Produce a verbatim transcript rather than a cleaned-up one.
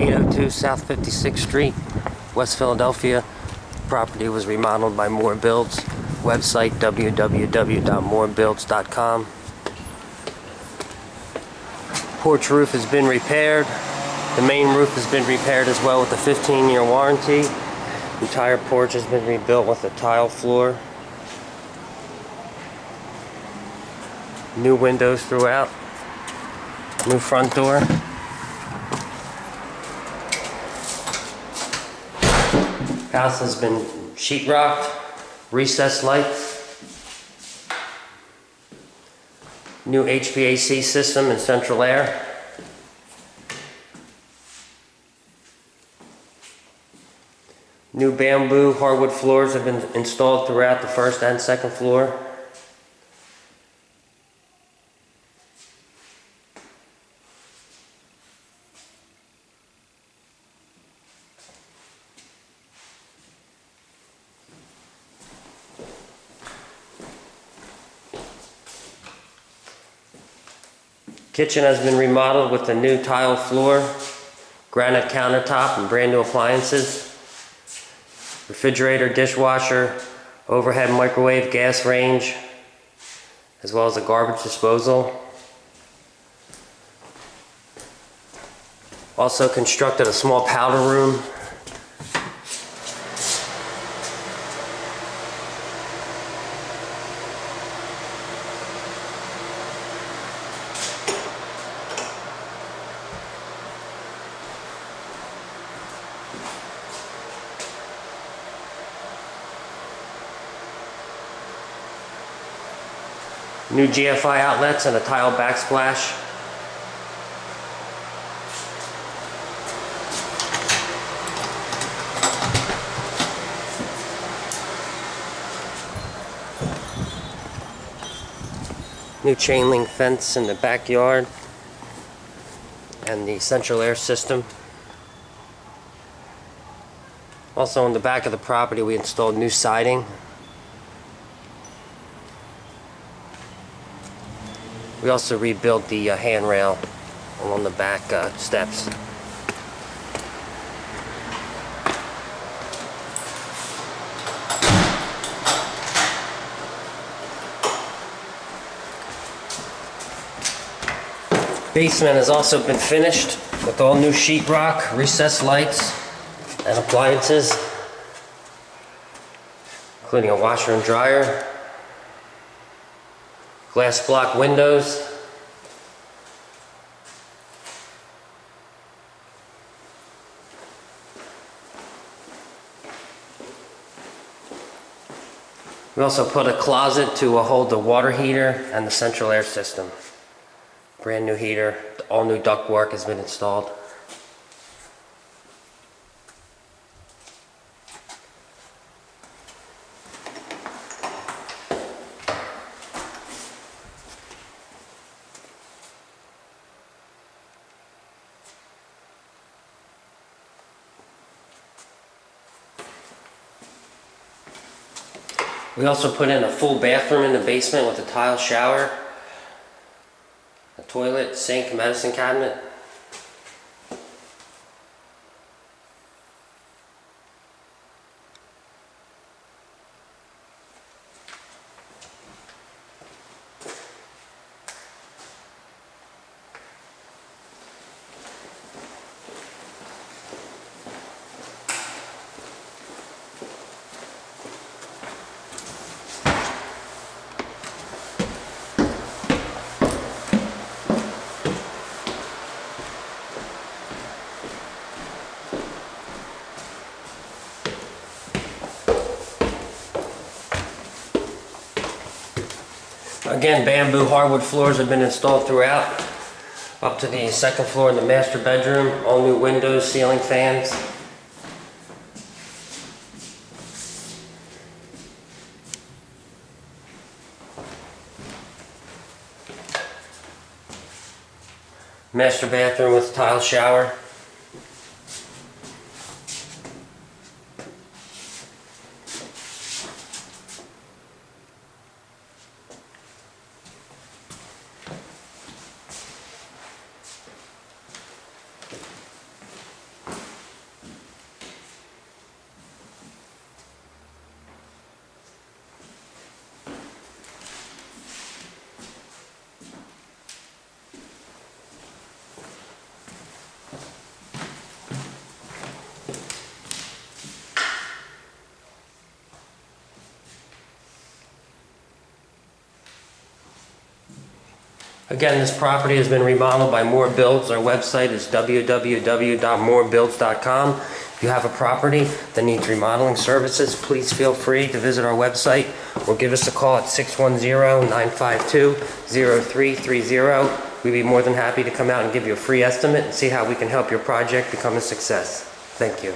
eight oh two South fifty-sixth Street, West Philadelphia. The property was remodeled by Moore Builds. Website w w w dot moore builds dot com. Porch roof has been repaired. The main roof has been repaired as well with a fifteen year warranty. The entire porch has been rebuilt with a tile floor. New windows throughout. New front door. House has been sheetrocked. Recessed lights. New H V A C system and central air. New bamboo hardwood floors have been installed throughout the first and second floor. Kitchen has been remodeled with a new tile floor, granite countertop, and brand new appliances. Refrigerator, dishwasher, overhead microwave, gas range, as well as a garbage disposal. Also constructed a small powder room. New G F I outlets and a tile backsplash. New chain link fence in the backyard and the central air system. Also on the back of the property we installed new siding. We also rebuilt the uh, handrail along the back uh, steps. Basement has also been finished with all new sheetrock, recessed lights, and appliances, including a washer and dryer. Glass block windows. We also put a closet to hold the water heater and the central air system. Brand new heater, all new ductwork has been installed. We also put in a full bathroom in the basement with a tile shower, a toilet, sink, medicine cabinet. Again, bamboo hardwood floors have been installed throughout, up to the second floor in the master bedroom, all new windows, ceiling fans. Master bathroom with tile shower. Again, this property has been remodeled by Moore Builds. Our website is w w w dot moore builds dot com. If you have a property that needs remodeling services, please feel free to visit our website or give us a call at six one zero, nine five two, zero three three zero. We'd be more than happy to come out and give you a free estimate and see how we can help your project become a success. Thank you.